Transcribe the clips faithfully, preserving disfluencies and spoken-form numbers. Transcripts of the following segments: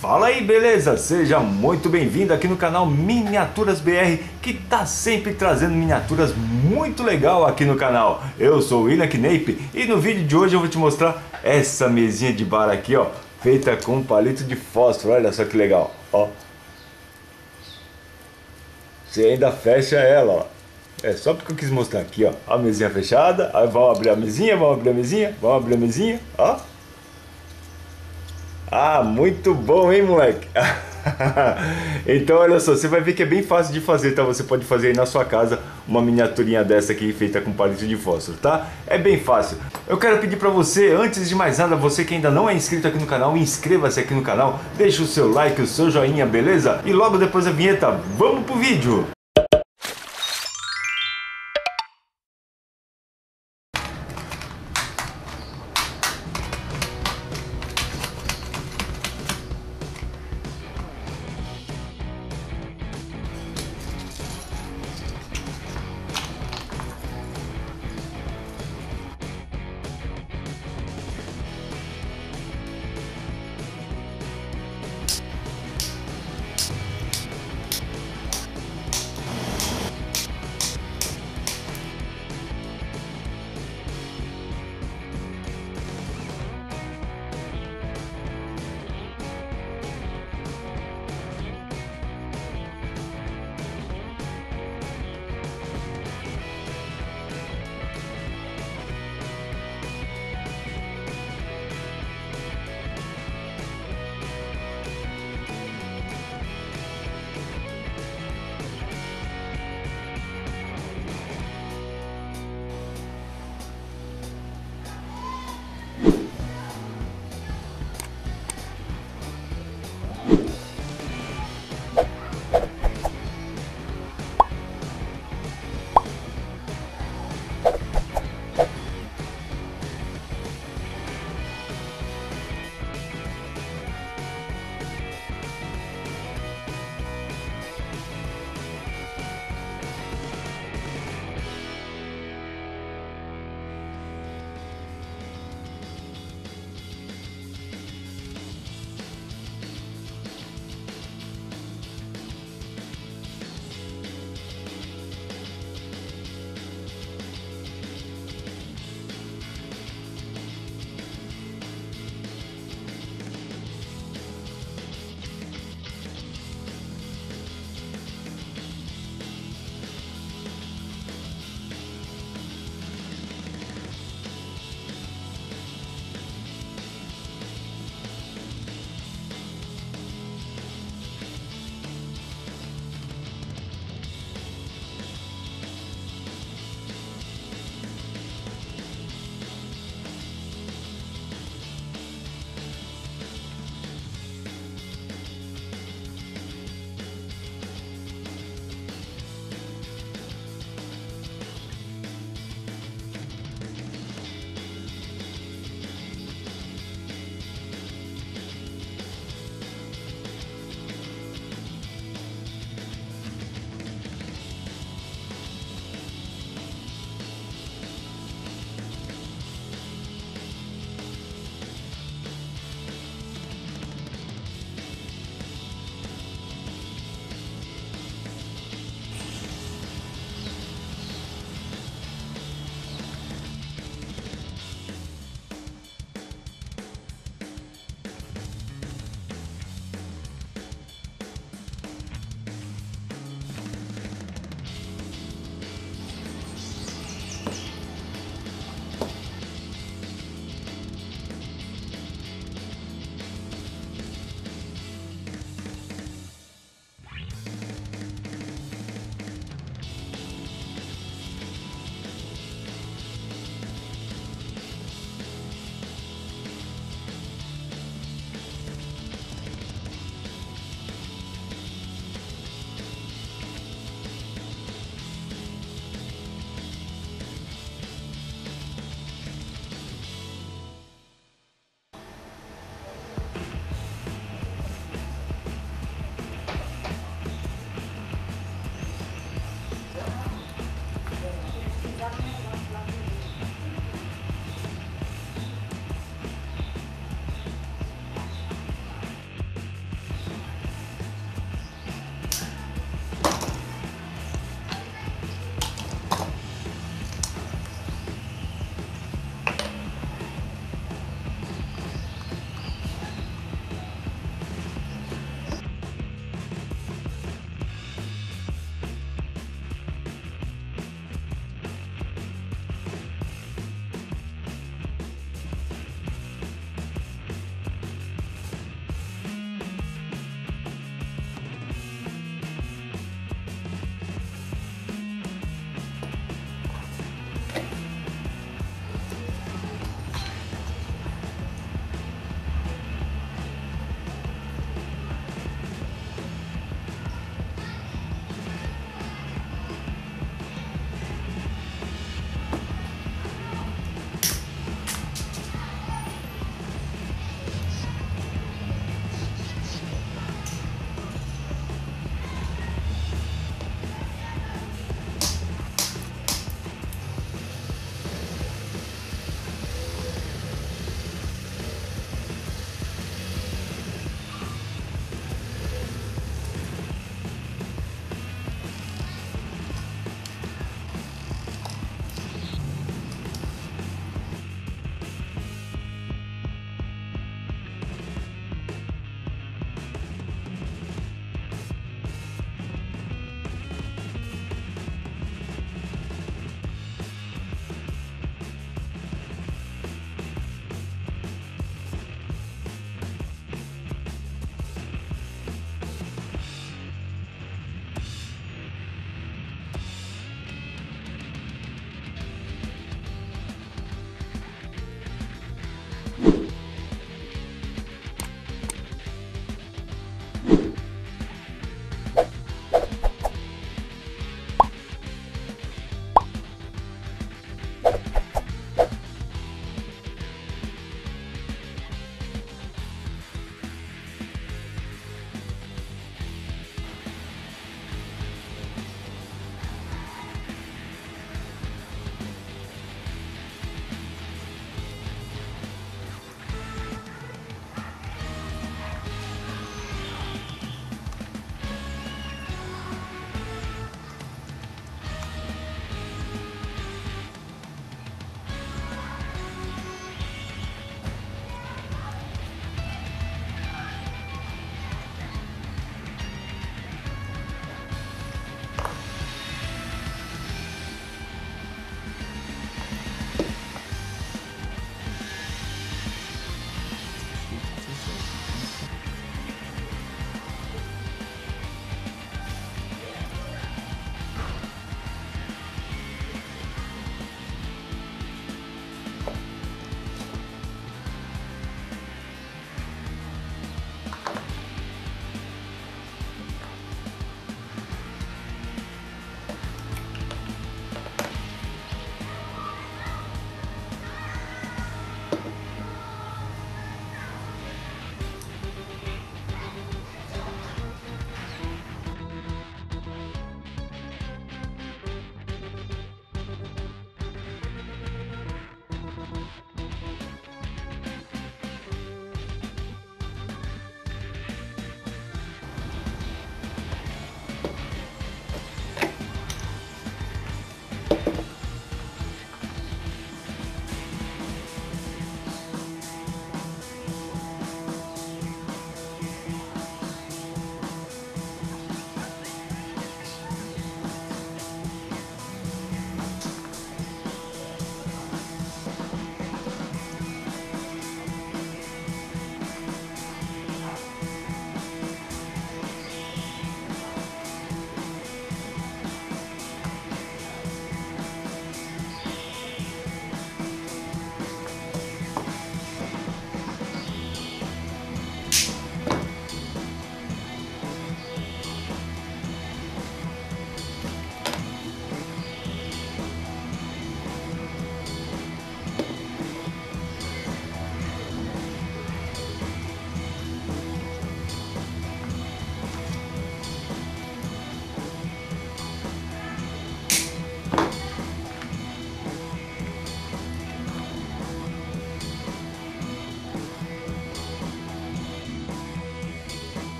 Fala aí, beleza? Seja muito bem-vindo aqui no canal Miniaturas B R, que tá sempre trazendo miniaturas muito legal aqui no canal. Eu sou o William Kneipe e no vídeo de hoje eu vou te mostrar essa mesinha de bar aqui, ó, feita com palito de fósforo. Olha só que legal, ó. Você ainda fecha ela, ó. É só porque eu quis mostrar aqui, ó, a mesinha fechada. Aí vamos abrir a mesinha, vamos abrir a mesinha, vamos abrir a mesinha, ó. Ah, muito bom, hein, moleque? Então, olha só, você vai ver que é bem fácil de fazer, tá? Você pode fazer aí na sua casa uma miniaturinha dessa aqui feita com palito de fósforo, tá? É bem fácil. Eu quero pedir pra você, antes de mais nada, você que ainda não é inscrito aqui no canal, inscreva-se aqui no canal, deixa o seu like, o seu joinha, beleza? E logo depois da vinheta, vamos pro vídeo!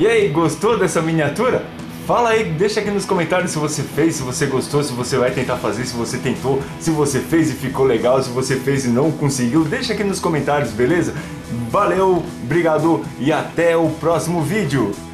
E aí, gostou dessa miniatura? Fala aí, deixa aqui nos comentários se você fez, se você gostou, se você vai tentar fazer, se você tentou, se você fez e ficou legal, se você fez e não conseguiu, deixa aqui nos comentários, beleza? Valeu, obrigado e até o próximo vídeo!